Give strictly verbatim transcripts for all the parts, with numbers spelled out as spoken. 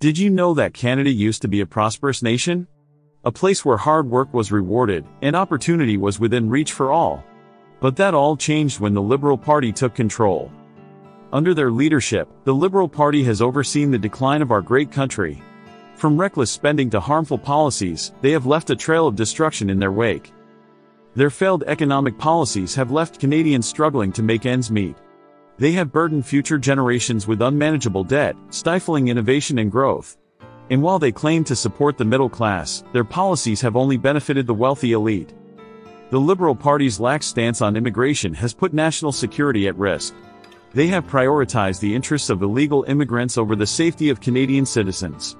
Did you know that Canada used to be a prosperous nation? A place where hard work was rewarded, and opportunity was within reach for all. But that all changed when the Liberal Party took control. Under their leadership, the Liberal Party has overseen the decline of our great country. From reckless spending to harmful policies, they have left a trail of destruction in their wake. Their failed economic policies have left Canadians struggling to make ends meet. They have burdened future generations with unmanageable debt, stifling innovation and growth. And while they claim to support the middle class, their policies have only benefited the wealthy elite. The Liberal Party's lax stance on immigration has put national security at risk. They have prioritized the interests of illegal immigrants over the safety of Canadian citizens.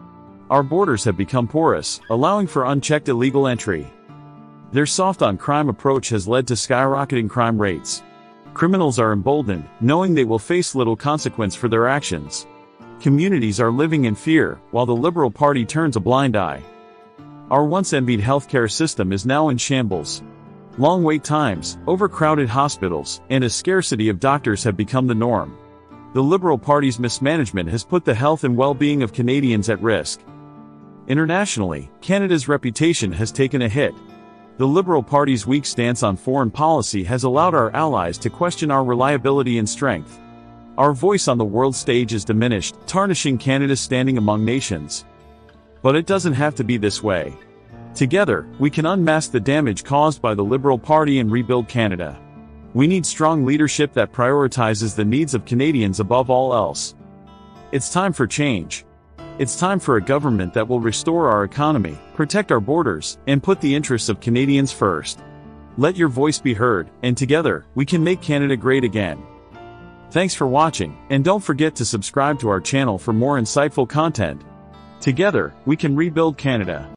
Our borders have become porous, allowing for unchecked illegal entry. Their soft-on-crime approach has led to skyrocketing crime rates. Criminals are emboldened, knowing they will face little consequence for their actions. Communities are living in fear, while the Liberal Party turns a blind eye. Our once-envied healthcare system is now in shambles. Long wait times, overcrowded hospitals, and a scarcity of doctors have become the norm. The Liberal Party's mismanagement has put the health and well-being of Canadians at risk. Internationally, Canada's reputation has taken a hit. The Liberal Party's weak stance on foreign policy has allowed our allies to question our reliability and strength. Our voice on the world stage is diminished, tarnishing Canada's standing among nations. But it doesn't have to be this way. Together, we can unmask the damage caused by the Liberal Party and rebuild Canada. We need strong leadership that prioritizes the needs of Canadians above all else. It's time for change. It's time for a government that will restore our economy, protect our borders, and put the interests of Canadians first. Let your voice be heard, and together, we can make Canada great again. Thanks for watching, and don't forget to subscribe to our channel for more insightful content. Together, we can rebuild Canada.